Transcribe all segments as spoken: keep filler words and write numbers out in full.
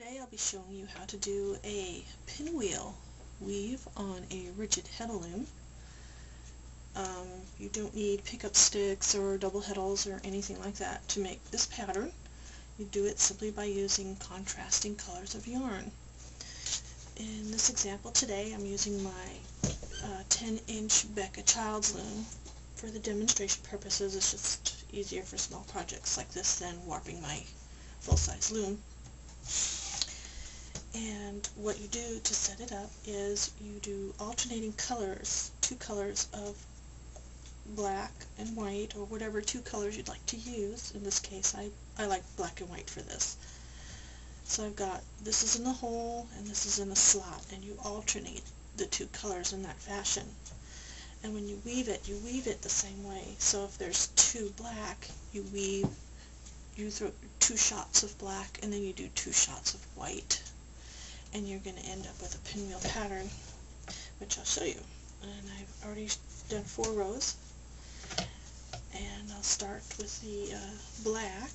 Today I'll be showing you how to do a pinwheel weave on a rigid heddle loom. Um, you don't need pickup sticks or double heddles or anything like that to make this pattern. You do it simply by using contrasting colors of yarn. In this example today I'm using my uh, ten inch Becca Childs loom for the demonstration purposes. It's just easier for small projects like this than warping my full-size loom. And what you do to set it up is you do alternating colors, two colors of black and white, or whatever two colors you'd like to use. In this case, I, I like black and white for this. So I've got, this is in the hole and this is in the slot, and you alternate the two colors in that fashion. And when you weave it, you weave it the same way. So if there's two black, you weave, you throw two shots of black and then you do two shots of white. And you're going to end up with a pinwheel pattern, which I'll show you. And I've already done four rows. And I'll start with the uh, black.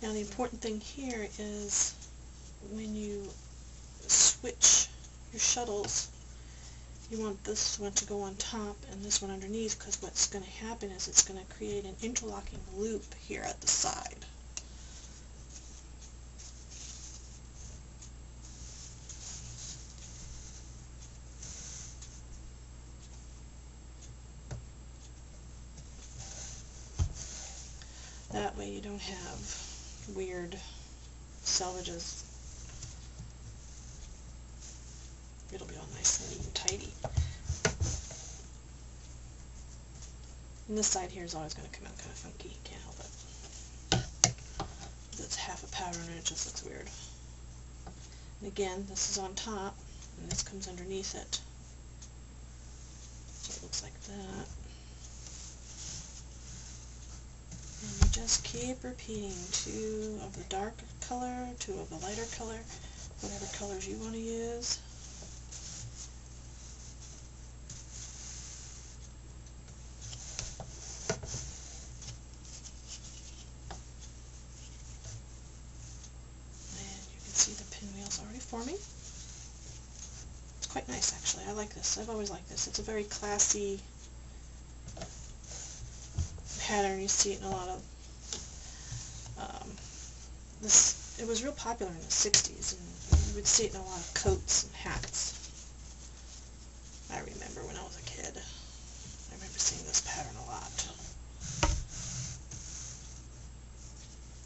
Now the important thing here is when you switch your shuttles, you want this one to go on top and this one underneath, because what's going to happen is it's going to create an interlocking loop here at the side. That way you don't have weird selvages. It'll be all nice and neat and tidy. And this side here is always going to come out kind of funky. Can't help it. That's half a pattern and it just looks weird. And again, this is on top and this comes underneath it. So it looks like that. And you just keep repeating two of the dark color, two of the lighter color, whatever colors you want to use. Forming. It's quite nice, actually. I like this. I've always liked this. It's a very classy pattern. You see it in a lot of um, this. It was real popular in the sixties, and you would see it in a lot of coats and hats. I remember when I was a kid. I remember seeing this pattern a lot.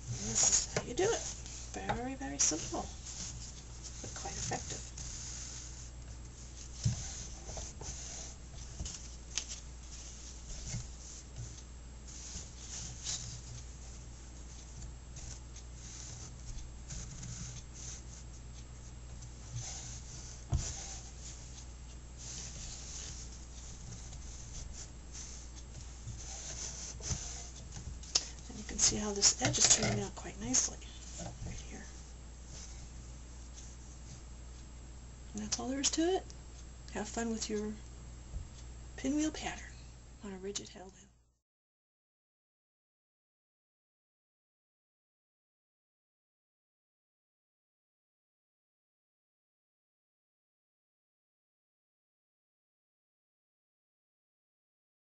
And this is how you do it. Very, very simple. But quite effective. And you can see how this edge is turning out quite nicely. And that's all there is to it. Have fun with your pinwheel pattern on a rigid heddle loom.